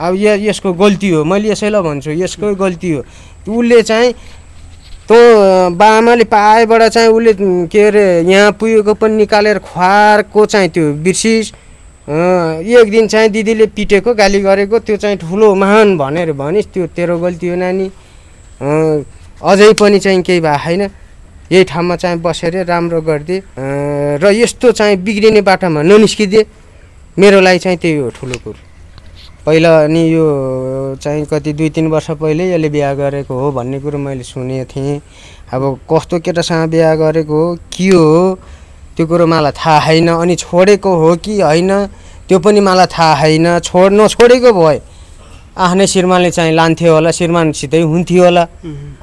अब ये यसको गल्ती हो, मैले यसैलाई भन्छु यसको गल्ती हो। उसले चाहिँ तो बामाले पाएबाट चाहिँ उसले के अरे यहाँ पुगेको पनि निकालेर ख्वारको चाहिँ त्यो बिर्सिस। एक दिन चाहिँ दिदीले पिटेको गाली गरेको त्यो चाहिँ ठुलो महान भनेर भनिस्, त्यो तेरो गल्ती हो नानी। अझै पनि चाहिँ केही भए हैन, यही ठाउँमा चाहिँ बसेर राम्रो गर्दे र यस्तो चाहिँ बिग्रिने बाटोमा ननिस्किदिए। मेरो लागि चाहिँ त्यही हो ठुलो कुरो। पहिला नि यो चाहिँ कति 2-3 वर्ष पहिले यसले बिहा गरेको हो भन्ने कुरो मैले सुने थिएँ। अब कस्तो केटासँग बिहा गरेको हो के हो त्यो कुरो मलाई थाहा हैन, अनि छोडेको हो कि हैन त्यो पनि मलाई थाहा हैन। छोड्न छोडेको भए आफ्नै श्रीमानले चाहिँ लान्थ्यो होला, श्रीमानसितै हुन्थ्यो होला।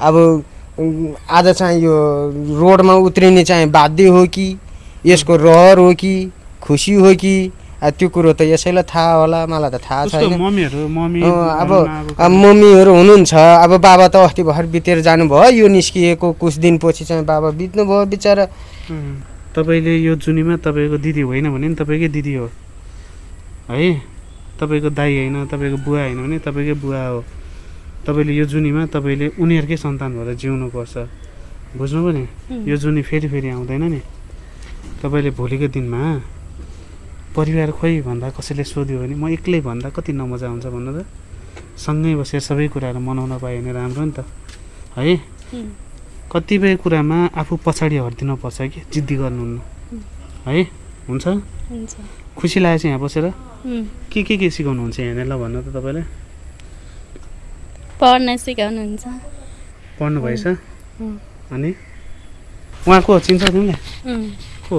अब आज चाहिँ यो रोडमा उत्रिने चाहिँ बाध्य हो कि यसको रहर हो कि खुसी हो कि त्यो कुरो त यसैलाई थाहा होला, मलाई त थाहा छैन। अब मम्मीहरू हुनुहुन्छ, अब बाबा त अस्ति भर्खर बितेर जानुभयो, यो निस्किएको कुछ दिनपछि चाहिँ बाबा बित्नुभयो बिचरा। तपाईले यो जुनीमा तपाईको दिदी होइन भने नि तपाईकै दिदी हो है, तपाईको दाइ होइन, तपाईको बुवा होइन भने तपाईकै बुवा हो। तपाईले यो जुनीमा तपाईले उनीहरुकै सन्तान भएर जिउनुपर्छ, बुझ्नु भयो नि। यो जुनी फेरि आउँदैन नि। तपाईले भोलिको दिनमा परिवार खोइ भन्दा कसैले सोध्यो भने म एक्लै भन्दा कति नमजा हुन्छ भन्नु त। सँगै बसेर सबै कुराहरू मनाउन पाए भने राम्रो नि त है। कतिपय कुरामा आफू पछाडि हट्दिनु पर्छ कि जिद्दी गर्नुहुन्न है, हुन्छ। खुसी लागेछ यहाँ बसेर के सिकाउनुहुन्छ यहाँ ल भन्नु त। तपाईले पढ्न सिकाउनुहुन्छ, पढ्नु भएछ अनि उहाँको चिन्छ तिमीले को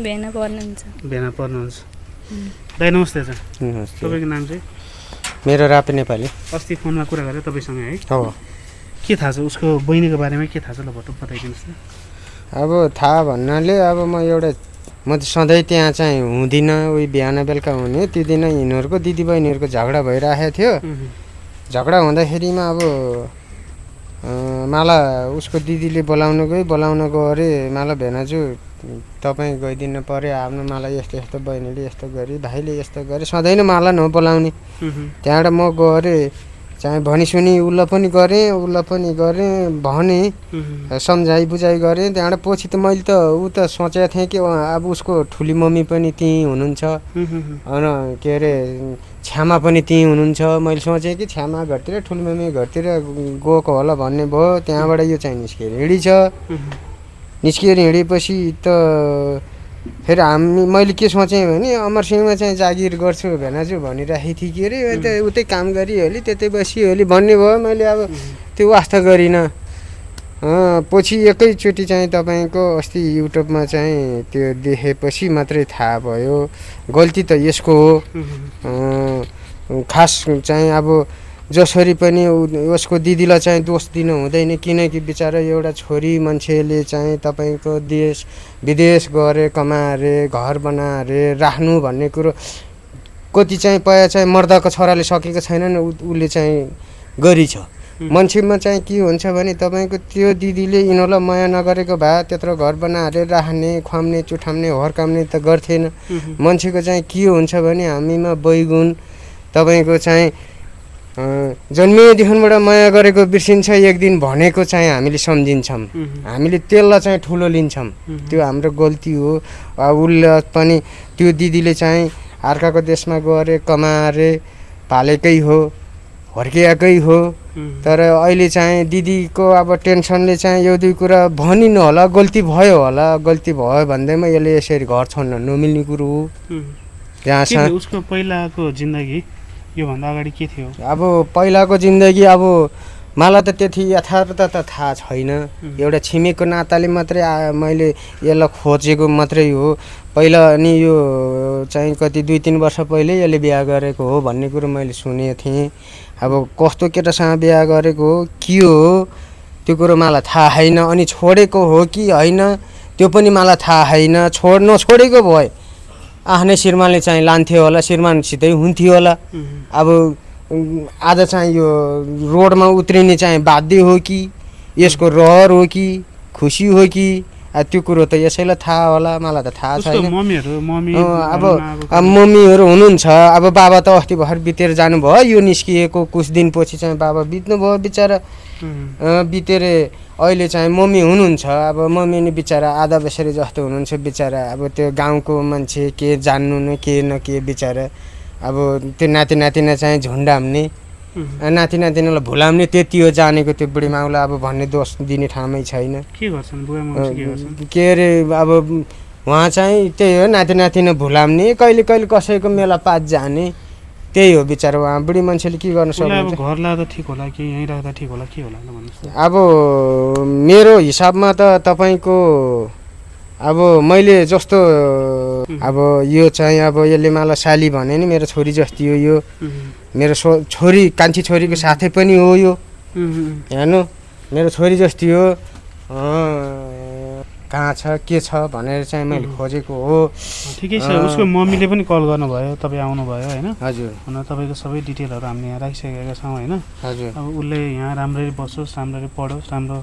बेना पर्नुहुन्छ, बेना पर्नुहुन्छ। दाइ नमस्ते छ, तपाईँको नाम चाहिँ? मेरो रापे नेपाली। अस्ति फोनमा कुरा गरे तपाईसँग है, हो के थाहा छ उसको बहिनीको बारेमा? के थाहा छ ल भटो बताइदिनुस् न। अब थाहा भन्नाले अब म एउटा म सधैँ त्यहाँ चाहिँ हुँदिनँ, उही बिहान बेलुका हुने। त्यो दिन यिनीहरूको दिदी बहिनीहरूको झगडा भइरहेको थियो। झगडा हुँदाखेरिमा अब माला उसको दिदीले बोलाउनु गयो, बोलाउनु गयो अरे माला भेनाजु तपाईँ गइदिनु पर्यो आफ्नो, मलाई यस्तो यस्तो बहिनीले यस्तो गरी भाइले यस्तो गरे, सधैँ नै मलाई नबोलाउने। त्यहाँबाट म गरेँ चाहिँ भनिसुनी उसलाई पनि गरेँ, उसलाई पनि गरेँ, भने सम्झाइ बुझाइ गरेँ। त्यहाँबाट पछि त मैले त ऊ त सोचेको थिएँ कि अब उसको ठुली मम्मी पनि त्यहीँ हुनुहुन्छ, अन के अरे छ्यामा पनि त्यहीँ हुनुहुन्छ। मैले सोचेँ कि छ्यामा घरतिर ठुली मम्मी घरतिर गएको होला भन्ने भयो। त्यहाँबाट यो चाहिँ निस्केर हिँडी छ, निस्किएर हिँडेपछि त फेरि हामी मैले के सोचेँ भने अमरसिंहमा चाहिँ जागिर गर्छु भेनाजु भनिराखेको थिएँ कि अरे त उतै काम गरी होली त्यतै बसी होली भन्ने भयो। मैले अब त्यो वास्ता गरिनँ। पछि एकैचोटि चाहिँ तपाईँको अस्ति युट्युबमा चाहिँ त्यो देखेपछि मात्रै थाहा भयो गल्ती त यसको हो। खास चाहिँ अब जसरी पनि उसको दिदीलाई चाहिँ दोष दिनु हुँदैन, किनकि बिचरा एउटा छोरी मान्छेले चाहिँ तपाईको देश विदेश गरे कमारे घर बनारे राख्नु भन्ने कुरो कति चाहिँ पया चाहिँ मर्दाको छोराले सकेको छैनन्, उसले चाहिँ गरी छ। मान्छेमा चाहिँ के हुन्छ भने तपाईको त्यो दिदीले यिनीहरूलाई माया नगरेको भए त्यत्रो घर बनाएर राख्ने खुवाउने चुठाउने हर्काउने त गर्थेन। मान्छेको चाहिँ के हुन्छ भने हामीमा बैगुण तपाईको चाहिँ जन्मिएदेखिबाट माया गरेको बिर्सिन्छ। एक दिन भनेको चाहिँ हामीले सम्झिन्छौँ, हामीले त्यसलाई चाहिँ ठुलो लिन्छौँ, त्यो हाम्रो गल्ती हो। उसले पनि त्यो दिदीले चाहिँ अर्काको देशमा गएर कमाएर पालेकै हो, हर्किएकै हो। तर अहिले चाहिँ दिदीको अब टेन्सनले चाहिँ यो दुई कुरा भनिनु होला, गल्ती भयो होला। गल्ती भयो भन्दैमा यसले यसरी घर छोड्न नमिल्ने कुरो हो। त्यहाँसम्म उसको पहिलाको जिन्दगी योभन्दा अगाडि के थियो? अब पहिलाको जिन्दगी अब मलाई त त्यति यथार्थ त थाहा छैन। एउटा छिमेकको नाताले मात्रै मैले यसलाई खोजेको मात्रै हो। पहिला नि यो चाहिँ कति 2-3 वर्ष पहिले यसले बिहा गरेको हो भन्ने कुरो मैले सुनेको थिएँ। अब कस्तो केटासँग बिहा गरेको हो के हो त्यो कुरो मलाई थाहा हैन, अनि छोडेको हो कि हैन त्यो पनि मलाई थाहा हैन। नछोडेको भए आफ्नै श्रीमानले चाहिँ लान्थ्यो होला, श्रीमानसितै हुन्थ्यो होला। अब आज चाहिँ यो रोडमा उत्रिने चाहिँ बाध्य हो कि यसको रहर हो कि खुसी हो कि त्यो कुरो त यसैलाई थाहा होला, मलाई त थाहा छैन। अब मम्मीहरु हुनुहुन्छ, अब बाबा त अस्ति भर्खर बितेर जानुभयो, यो निस्किएको कुछ दिनपछि चाहिँ बाबा बित्नुभयो बिचरा। बितेर अहिले चाहिँ मम्मी हुनुहुन्छ। अब मम्मी नि बिचरा आधा बसेर जस्तो हुनुहुन्छ बिचरा। अब त्यो गाउँको मान्छे के जान्नु न के बिचरा। अब त्यो नाति नातिना चाहिँ झुन्डा हुने, नाति नातिनालाई भुलाउने त्यति हो जानेको त्यो बुढी माउला। अब भन्ने दोष दिने ठाउँमै छैन। के गर्छन् बुवा माउला, के गर्छन् के रे। अब उहाँ चाहिँ त्यही हो, नाति नातिना भुलाउने, कहिले कहिले कसैको मेला पात जाने, त्यही हो बिचारा। उहाँ बुढी मान्छेले के गर्न सक्नुहुन्छ। घर लादा ठीक होला कि यहीँ राख्दा ठीक होला, के होला भन्नुस्। अब मेरो हिसाबमा त तपाईको अब मैले जस्तो अब यो चाहिँ अब यसले मलाई साली भने नि मेरो छोरी जस्ती हो यो। मेरो छोरी कान्छी छोरीको साथै पनि हो यो, हेर्नु मेरो छोरी जस्ती हो। कहाँ छ के छ भनेर चाहिँ मैले खोजेको हो। ठिकै छ। उसको मम्मीले पनि कल गर्नुभयो, तपाईँ आउनुभयो होइन। हजुर, हुन तपाईँको सबै डिटेलहरू हामीले यहाँ राखिसकेका छौँ होइन। हजुर, अब उसले यहाँ राम्ररी बसोस्, राम्ररी पढोस्, राम्रो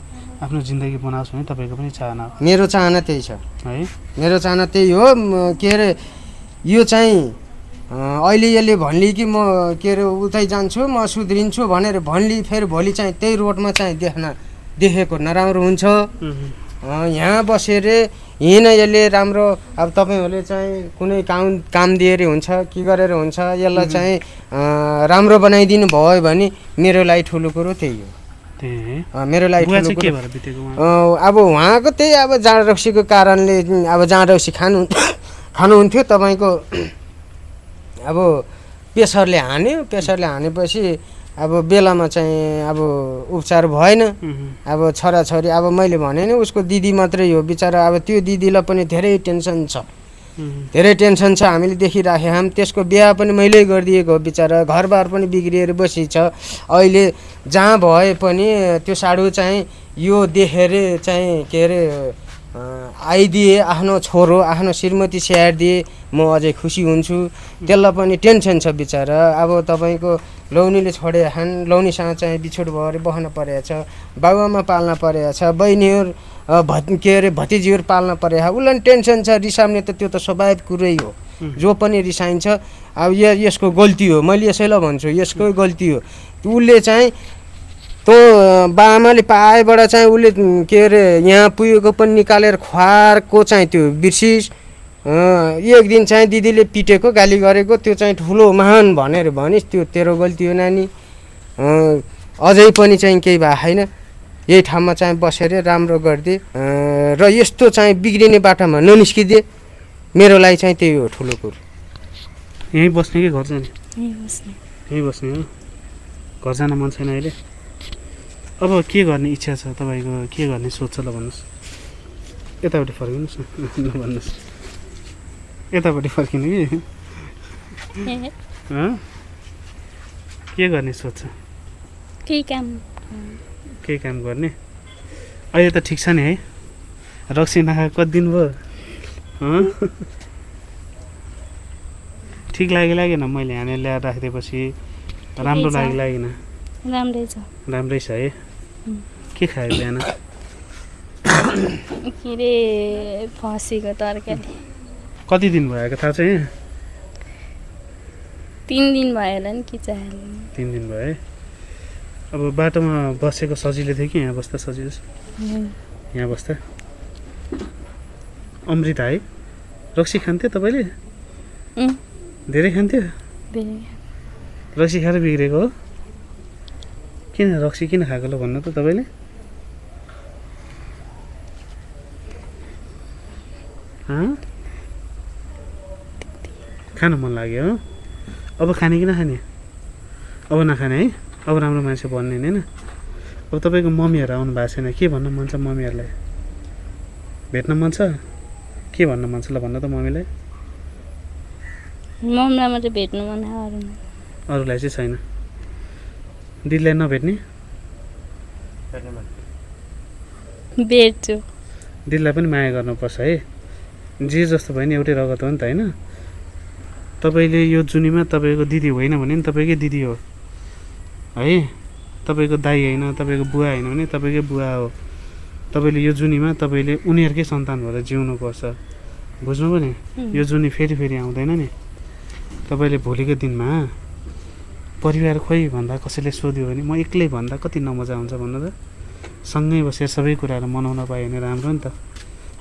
आफ्नो जिन्दगी बनाओस् भने तपाईँको पनि चाहना हो। मेरो चाहना त्यही छ है, मेरो चाहना त्यही हो। के अरे यो चाहिँ अहिले यसले भन्ली कि म के अरे उतै जान्छु, म सुध्रिन्छु भनेर भन्ली, फेरि भोलि चाहिँ त्यही रोडमा चाहिँ देखेको नराम्रो हुन्छ। यहाँ बसेर हिँड यसले राम्रो। अब तपाईँहरूले चाहिँ कुनै काम दिएर हुन्छ कि गरेर हुन्छ, यसलाई चाहिँ राम्रो बनाइदिनु भयो भने मेरो लागि ठुलो कुरो त्यही हो। मेरो लागि ठुलो कुरो अब उहाँको त्यही अब जाँड रक्सीको कारणले अब जाँड रक्सी खानुहुन्थ्यो तपाईँको। अब प्रेसरले हान्यो, प्रेसरले हानेपछि अब बेलामा चाहिँ अब उपचार भएन। अब छोराछोरी अब मैले भने नि उसको दिदी मात्रै हो बिचरा। अब त्यो दिदीलाई पनि धेरै टेन्सन छ, धेरै टेन्सन छ, हामीले देखिराखेका हौँ। त्यसको बिहा पनि मैले गरिदिएको हो बिचरा। घरबार पनि बिग्रिएर बसी छ अहिले। जहाँ भए पनि त्यो साडु चाहिँ यो देखेर चाहिँ के अरे आइदिए, आफ्नो छोरो आफ्नो श्रीमती स्याहारिदिए म अझै खुसी हुन्छु। त्यसलाई पनि टेन्सन छ बिचरा। अब तपाईँको लौनीले छोडे हान, लौनीसँग चाहिँ बिछोड भएर बहन परेछ, बाबुआमा पाल्न परेछ, बहिनीहरू के अरे भतिजीहरू पाल्न परे। उसलाई टेन्सन छ, रिसाउने त त्यो त स्वाभाविक कुरै हो, जो पनि रिसाइन्छ। अब यसको गल्ती हो, मैले यसैलाई भन्छु यसकै गल्ती हो। उसले चाहिँ त्यो बामाले पाएबाट चाहिँ उसले के अरे यहाँ पुगेको पनि निकालेर ख्वारको चाहिँ त्यो बिर्सिस। एक दिन चाहिँ दिदीले पिटेको गाली गरेको, त्यो चाहिँ ठुलो महान भनेर भनिस्। त्यो तेरो गल्ती हो नानी। अझै पनि चाहिँ केही भएको छैन, यही ठाउँमा चाहिँ बसेर राम्रो गरिदिए र यस्तो चाहिँ बिग्रिने बाटोमा ननिस्किदिए। मेरो लागि चाहिँ त्यही हो ठुलो कुरो। यहीँ बस्ने कि घर जाने? यहीँ बस्ने हो। घर जान मन छैन अहिले? अब के गर्ने इच्छा छ तपाईँको, के गर्ने सोच छ ल भन्नुहोस्। यतापट्टि फर्किनुहोस् न, भन्नुहोस् यतापट्टि फर्किनु कि के गर्ने सोच छ? केही काम गर्ने। अहिले त ठिक छ नि है, रक्सी नखा कति दिन भयो? ठिक लाग्यो लागेन? मैले हानेर ल्याएर राखिदिएपछि राम्रो लाग्यो लागेन? राम्रै छ है। के खायो बिहान? के रे फसीको तरकारी। कति दिन भएको थाहा छ? 3 दिन भयो होला नि कि चाहे। 3 दिन भयो। अब बाटोमा बसेको सजिलो थियो कि यहाँ बस्दा? सजिलो छ यहाँ बस्दा। अमृत है रक्सी खान्थ्यो तपाईँले? धेरै खान्थ्यो? रक्सी खाएर बिग्रेको हो? किन रक्सी किन खाएको ल भन्नु त तपाईँले? खानु मन लाग्यो हो? अब खाने कि नखाने? अब नखाने है, अब राम्रो मान्छे बन्ने होइन। अब तपाईँको मम्मीहरू आउनु भएको छैन, के भन्न मन छ? मम्मीहरूलाई भेट्न मन छ? के भन्न मन छ ल भन्नु त मम्मीलाई? मम्मीलाई मात्रै भेट्नु मन छ, अरूलाई चाहिँ छैन? दिदीलाई नभेट्ने? भेट्छु। दिदीलाई पनि माया गर्नुपर्छ है, जे जस्तो भयो नि एउटै रगत हो नि त होइन। तपाईँले यो जुनीमा तपाईँको दिदी होइन भने नि तपाईँकै दिदी हो है, तपाईँको दाई होइन, तपाईँको बुवा होइन भने तपाईँकै बुवा हो। तपाईले यो जुनीमा तपाईले उनीहरुकै सन्तान भएर जिउनु पर्छ, बुझ्नुभयो नि? यो जुनी फेरि फेरि आउँदैन नि। तपाईले भोलिको दिनमा परिवार खोइ भन्दा कसैले सोध्यो भने म एक्लै भन्दा कति नमजा हुन्छ भन्नु त। सँगै बसेर सबै कुराहरु मनाउन पाए भने राम्रो नि त,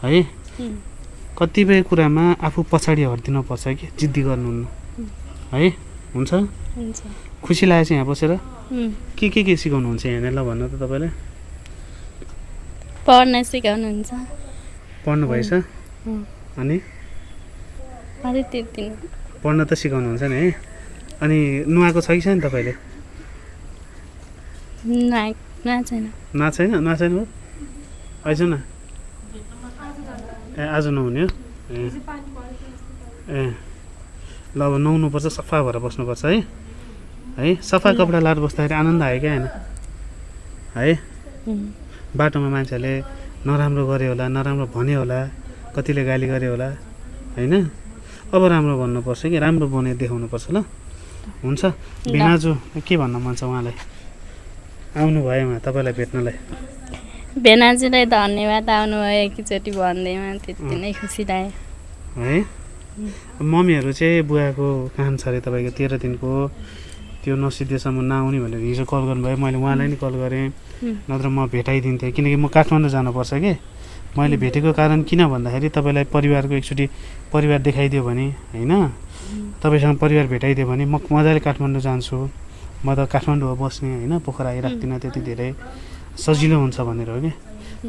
है? कतिबेर कुरामा आफू पछाडी हट्दिनु पर्छ कि जिद्दी गर्नुहुन्न, है? हुन्छ हुन्छ। खुसी लाग्यो यहाँ बसेर के सिकाउनु हुन्छ यहाँ ल भन्नु त तपाईले? पढ्न सिकाउनु हुन्छ। पढ्नु भएछ? अनि अरे त्यति पढ्न त सिकाउनु हुन्छ नि, है? अनि नुहाको छ कि छैन तपाईले? नुहा छैन हो आइज न। ए आज नुहाउने हो? ए ल अब नुहाउनु पर्छ, सफा भएर बस्नुपर्छ, है? है सफा कपडा लाएर बस्दाखेरि आनन्द आयो क्या हैन? है बाटोमा मान्छेले नराम्रो गरे होला, नराम्रो भन्यो होला, कतिले गाली गरे होला, हैन? अब राम्रो भन्नुपर्छ कि राम्रो बने देखाउनुपर्छ ल। हुन्छ बिनाजु के भन्न मन छ उहाँलाई आउनु भएमा तपाईलाई भेट्नलाई? बेनाजुलाई धन्यवाद आउनु भयो एकचोटी भन्दैमा, त्यति नै खुसी लाग्यो, है? मम्मीहरु चाहिँ बुवाको काम छ रे तपाईको 13 दिनको, त्यो नसिद्धेसम्म नआउने भनेर हिजो कल गर्नुभयो। मैले उहाँलाई नि कल गरेँ, नत्र म भेटाइदिन्थेँ, किनकि म काठमाडौँ जानुपर्छ कि। मैले भेटेको कारण किन भन्दाखेरि तपाईलाई परिवारको एकचोटी परिवार देखाइदियो भने, हैन? तपाईसँग परिवार भेटाइदियो भने म मजाले काठमाडौँ जान्छु, म त काठमाडौँमा बस्ने, हैन? पोखरा आइराख्दिनँ त्यति धेरै, सजिलो हुन्छ भनेर हो कि,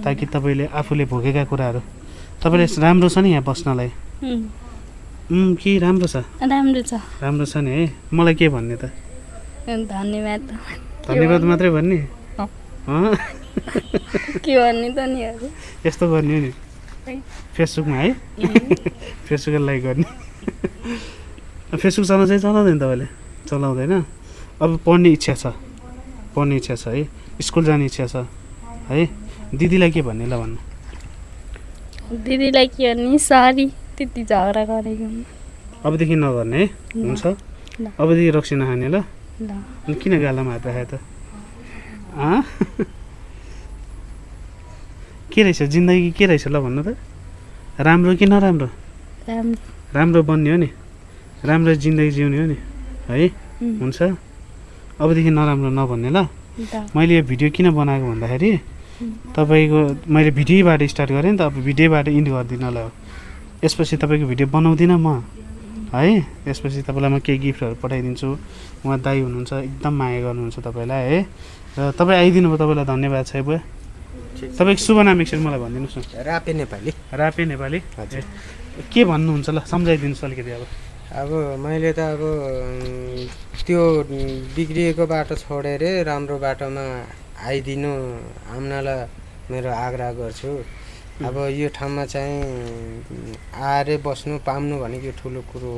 ताकि तपाईले आफूले भोगेका कुराहरु तपाईले राम्रो छ नि यहाँ बस्नलाई के राम्रो छ नि, है? मलाई के भन्ने त? धन्यवाद मात्रै भन्ने? के भन्ने त नि? यस्तो गर्ने हो नि फेसबुकमा, है? फेसबुकको लाइक गर्ने। फेसबुक चलाउन चाहिँ चलाउँदैन तपाईँले? चलाउँदैन। अब पढ्ने इच्छा छ है? स्कुल जाने इच्छा छ है? दिदीलाई के भन्ने ल भन्नु? दिदीलाई के भन्ने? सरी त्यति झगडा गरेको अबदेखि नगर्ने, है? हुन्छ। अबदेखि रक्सी नखाने ल। किन गालामा हात राखेको त? के रहेछ जिन्दगी? के रहेछ ल भन्नु त? राम्रो कि नराम्रो? राम्रो बन्ने हो नि, राम्रो जिन्दगी जिउने हो नि, है? हुन्छ। अबदेखि नराम्रो नभन्ने ल। मैले यो भिडियो किन बनाएको भन्दाखेरि तपाईको मैले भिडियोबाट स्टार्ट गरेँ नि त, अब भिडियोबाट इन्ड गर्दिनलाई हो। यसपछि तपाईँको भिडियो बनाउँदिनँ म, है? यसपछि तपाईँलाई म केही गिफ्टहरू पठाइदिन्छु। उहाँ दाइ हुनुहुन्छ, एकदम माया गर्नुहुन्छ तपाईँलाई, है? र तपाईँ आइदिनु भयो, तपाईँलाई धन्यवाद छ। बुवा तपाईँको शुभ नाम एकछिन मलाई भनिदिनुहोस् न। रापे नेपाली हजुर। के भन्नुहुन्छ ल सम्झाइदिनुहोस् अलिकति। अब मैले त अब त्यो बिग्रिएको बाटो छोडेर राम्रो बाटोमा आइदिनु आम्नालाई मेरो आग्रह गर्छु। अब यो ठाउँमा चाहिँ आएर बस्नु पाउनु भनेको ठुलो कुरो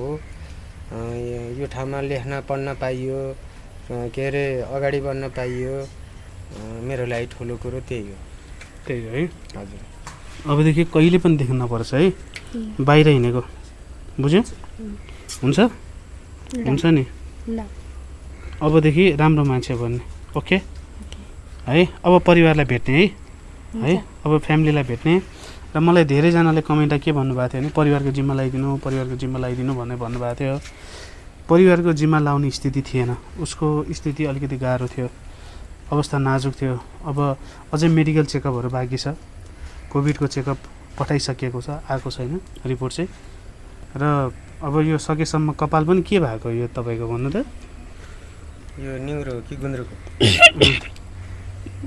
हो। यो ठाउँमा लेख्न पढ्न पाइयो, के अरे अगाडि बढ्न पाइयो, मेरो लागि ठुलो कुरो त्यही हो है? हजुर। अबदेखि कहिले पनि देख्न नपर्छ, है? बाहिर हिँडेको बुझ्यो? हुन्छ नि। अबदेखि राम्रो मान्छे भन्ने, ओके है? अब परिवारलाई भेट्ने, है? अब फ्यामिलीलाई भेट्ने। र मलाई धेरैजनाले कमेन्टमा के भन्नुभएको थियो भने परिवारको जिम्मा लगाइदिनु भनेर भन्नुभएको थियो। परिवारको जिम्मा लाउने स्थिति थिएन, उसको स्थिति अलिकति गाह्रो थियो, अवस्था नाजुक थियो। अब अझै मेडिकल चेकअपहरू बाँकी छ, कोभिडको चेकअप पठाइसकेको छ, आएको छैन रिपोर्ट चाहिँ। र अब यो सकेसम्म कपाल पनि के भएको यो तपाईँको भन्नु त? यो न्युरो हो कि गुन्द्रुक?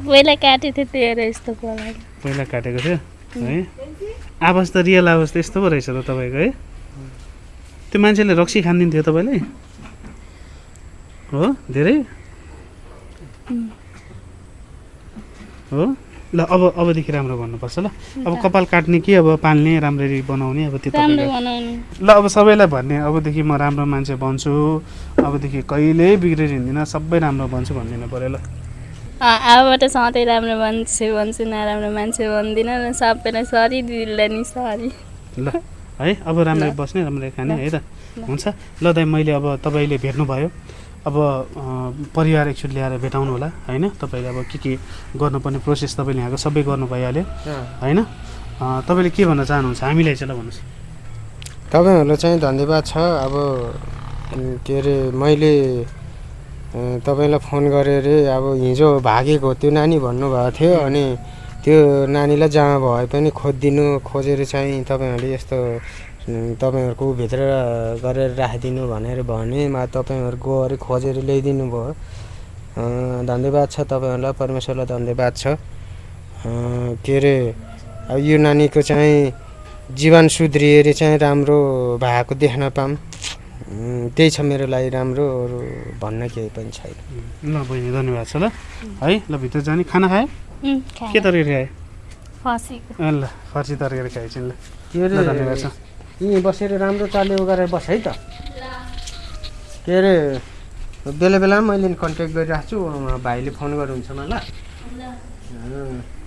पहिला काटेको थियो है? आवाज त रियल आवाज त यस्तो पो रहेछ त तपाईँको, है? त्यो मान्छेले रक्सी खानिदिन्थ्यो तपाईँले हो धेरै हो ल। अबदेखि राम्रो भन्नुपर्छ ल। अब कपाल काट्ने कि अब पाल्ने राम्ररी बनाउने, अब त्यो ल। अब सबैलाई भन्ने अबदेखि म राम्रो मान्छे बन्छु, अबदेखि कहिले बिग्रेर हिँड्दिनँ, सबै राम्रो बन्छु भनिदिनु पर्यो ल। अबबाट सधैँ राम्रो बन्छु नराम्रो मान्छे भन्दिनँ र सबैलाई सरी, दिदीलाई नि सरी ल, है? अब राम्ररी बस्ने राम्ररी खाने, है त? हुन्छ ल दाइ, मैले अब तपाईँले भेट्नुभयो, अब परिवार एकचोटि ल्याएर भेटाउनु होला हैन। तपाईले अब के गर्नुपर्ने प्रोसेस तपाईले यहाँको सबै गर्नु भइहाल्यो हैन। तपाईले के भन्न चाहनुहुन्छ हामीलाई चाहिँ ल भन्नुस्। तपाईहरुलाई चाहिँ धन्यवाद छ। अब के रे मैले तपाईलाई फोन गरे रे अब हिजो भागेको त्यो नानी भन्नुभएको थियो अनि त्यो नानीलाई जहाँ भए पनि खोज्दिनु खोजेर चाहिँ तपाईहरुले यस्तो तपाईहरुको भित्र गरेर राखिदिनु भनेर भने म तपाईहरु गएर खोजेर ल्याइदिनु भयो। धन्यवाद छ तपाईहरुलाई, परमेश्वरलाई धन्यवाद छ। के रे अब यो नानीको चाहिँ जीवन सुध्रिएर चाहिँ राम्रो भएको देख्न पाऊँ त्यही छ मेरो लागि राम्रो, भन्न केही पनि छैन। ल बहिनी धन्यवाद छ ल है। ल भित्र जाने खाना खाए के तरकारी खाए फर्सीको ल फर्सी तरकारी खाए छिन् ल के रे धन्यवाद छ। यी बसेर राम्रो चाल्यो गरेर बस है त। के अरे बेला बेलामा मैले कन्ट्याक्ट गरिराख्छु, भाइले फोन गर्नुहुन्छ मलाई ल।